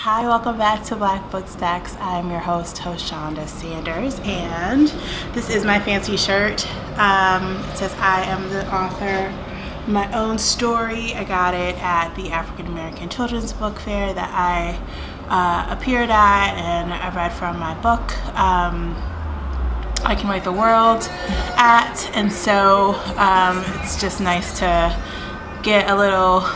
Hi, welcome back to Black Book Stacks. I'm your host, Joshunda Sanders, and this is my fancy shirt. It says, I am the author, my own story. I got it at the African American Children's Book Fair that I appeared at, and I read from my book, I Can Write the World At, and so it's just nice to get a little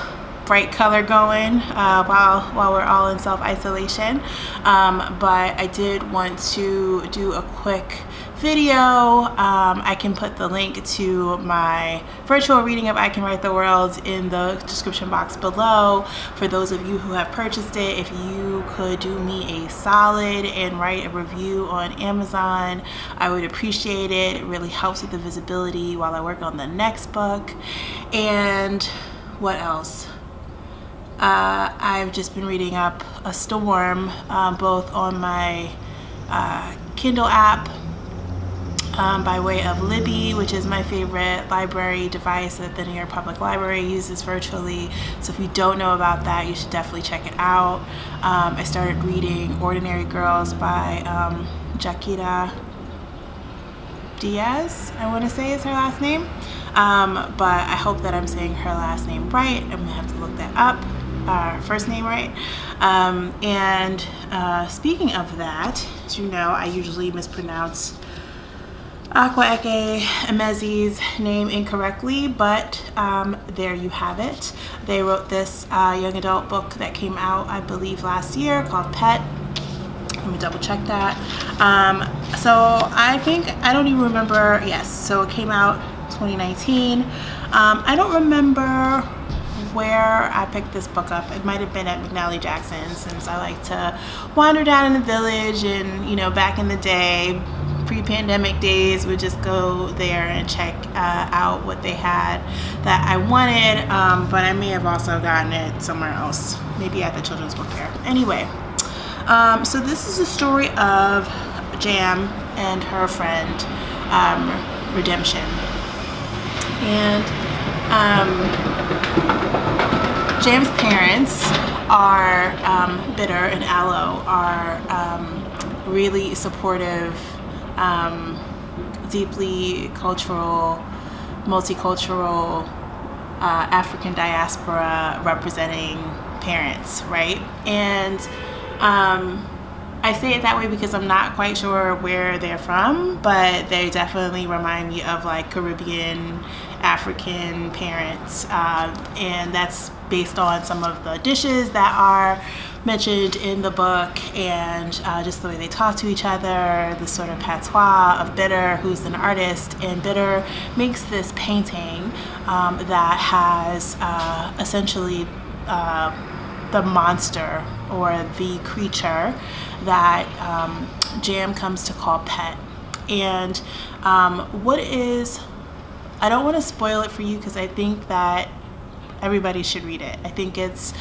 bright color going while we're all in self-isolation, but I did want to do a quick video. I can put the link to my virtual reading of I Can Write the World in the description box below for those of you who have purchased it. If you could do me a solid and write a review on Amazon, I would appreciate it. It really helps with the visibility while I work on the next book. And what else? I've just been reading up A Storm, both on my Kindle app by way of Libby, which is my favorite library device that the New York Public Library uses virtually. So if you don't know about that, you should definitely check it out. I started reading Ordinary Girls by Jaquita Diaz, I want to say is her last name, but I hope that I'm saying her last name right. I'm going to have to look that up. First name right. Speaking of that, as you know, I usually mispronounce Akwa Eke Emezi's name incorrectly, but there you have it. They wrote this young adult book that came out, I believe, last year called Pet. Let me double check that. So I don't even remember. Yes, so it came out 2019. I don't remember where I picked this book up. It might have been at McNally Jackson, since I like to wander down in the village, and you know, back in the day, pre-pandemic days, would just go there and check out what they had that I wanted, but I may have also gotten it somewhere else, maybe at the Children's Book Fair. Anyway, so this is the story of Jam and her friend Redemption. And Jam's parents are Bitter and Aloe are really supportive, deeply cultural, multicultural African diaspora representing parents, right? And I say it that way because I'm not quite sure where they're from, but they definitely remind me of like Caribbean African parents, and that's based on some of the dishes that are mentioned in the book, and just the way they talk to each other, the sort of patois of Bitter, who's an artist, and Bitter makes this painting that has essentially the monster or the creature that Jam comes to call Pet. And I don't want to spoil it for you because I think that everybody should read it. I think it's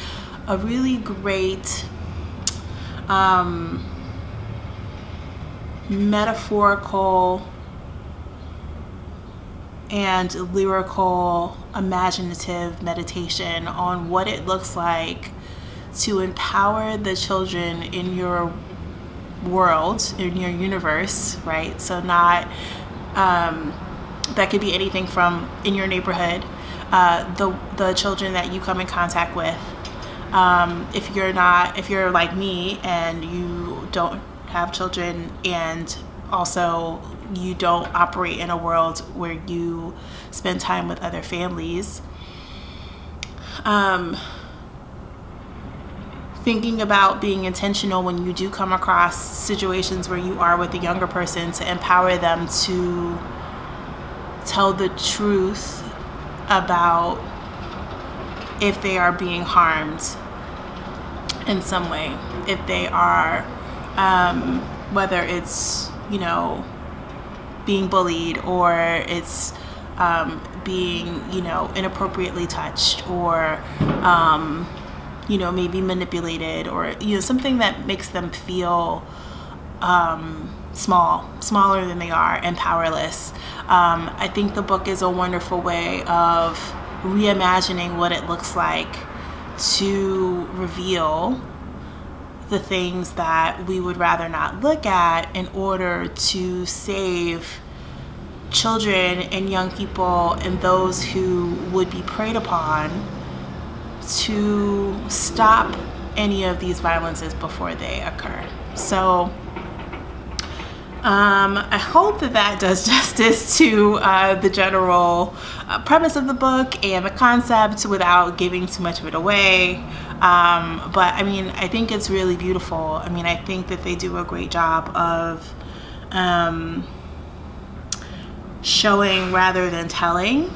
a really great metaphorical and lyrical, imaginative meditation on what it looks like to empower the children in your world, in your universe, right? So not, that could be anything from in your neighborhood, the children that you come in contact with. If you're like me and you don't have children, and also you don't operate in a world where you spend time with other families, thinking about being intentional when you do come across situations where you are with a younger person, to empower them to tell the truth about if they are being harmed in some way, if they are, whether it's, you know, being bullied, or it's being, you know, inappropriately touched, or you know, maybe manipulated, or, you know, something that makes them feel smaller than they are and powerless. I think the book is a wonderful way of reimagining what it looks like to reveal the things that we would rather not look at in order to save children and young people and those who would be preyed upon, to stop any of these violences before they occur. So I hope that that does justice to the general premise of the book and the concept without giving too much of it away. But I mean, I think it's really beautiful. I mean, I think that they do a great job of showing rather than telling,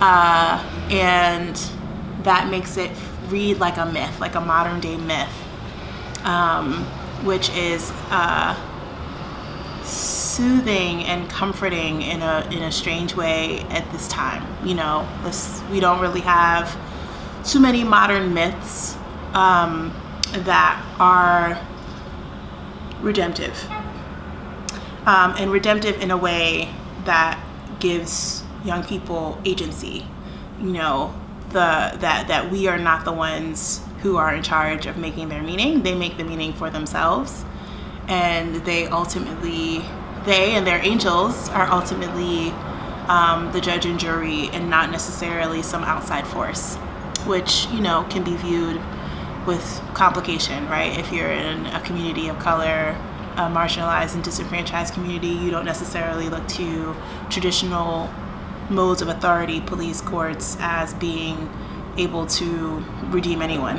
and that makes it read like a myth, like a modern day myth, which is soothing and comforting in a strange way at this time. You know, we don't really have too many modern myths that are redemptive, and redemptive in a way that gives young people agency. You know, that we are not the ones who are in charge of making their meaning. They make the meaning for themselves, and they and their angels are ultimately the judge and jury, and not necessarily some outside force, which, you know, can be viewed with complication, right? If you're in a community of color, a marginalized and disenfranchised community, you don't necessarily look to traditional modes of authority, police, courts, as being able to redeem anyone.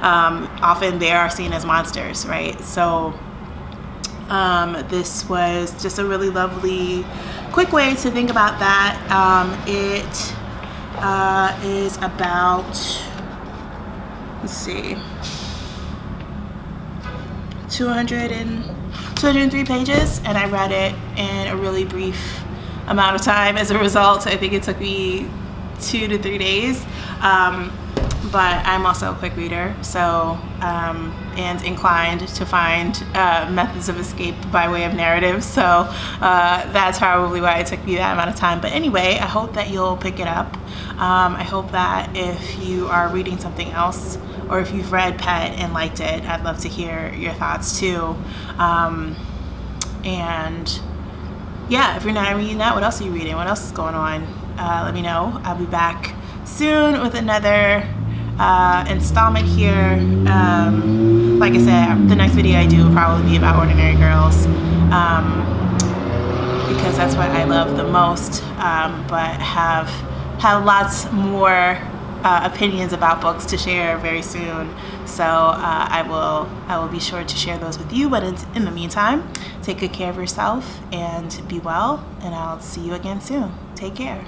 Often they are seen as monsters, right? So this was just a really lovely, quick way to think about that. It is about, let's see, 203 pages, and I read it in a really brief amount of time. As a result, I think it took me 2 to 3 days, but I'm also a quick reader, so and inclined to find methods of escape by way of narrative, so that's probably why it took me that amount of time. But anyway, I hope that you'll pick it up. I hope that if you are reading something else, or if you've read Pet and liked it, I'd love to hear your thoughts too. And yeah, if you're not reading that, what else are you reading? What else is going on? Let me know. I'll be back soon with another installment here. Like I said, the next video I do will probably be about Ordinary Girls, because that's what I love the most, but have lots more opinions about books to share very soon. So I will be sure to share those with you. But in the meantime, take good care of yourself and be well, and I'll see you again soon. Take care.